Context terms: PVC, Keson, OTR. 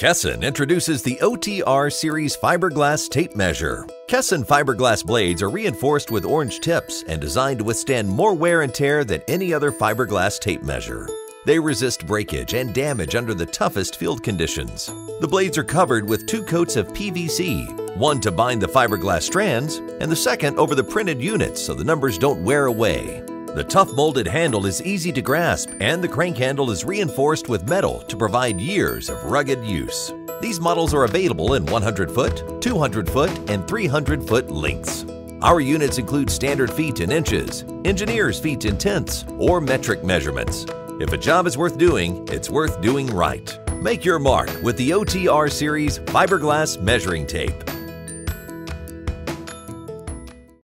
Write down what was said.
Keson introduces the OTR series fiberglass tape measure. Keson fiberglass blades are reinforced with orange tips and designed to withstand more wear and tear than any other fiberglass tape measure. They resist breakage and damage under the toughest field conditions. The blades are covered with two coats of PVC, one to bind the fiberglass strands, and the second over the printed units so the numbers don't wear away. The tough molded handle is easy to grasp, and the crank handle is reinforced with metal to provide years of rugged use. These models are available in 100-foot, 200-foot, and 300-foot lengths. Our units include standard feet in inches, engineer's feet in tenths, or metric measurements. If a job is worth doing, it's worth doing right. Make your mark with the OTR series fiberglass measuring tape.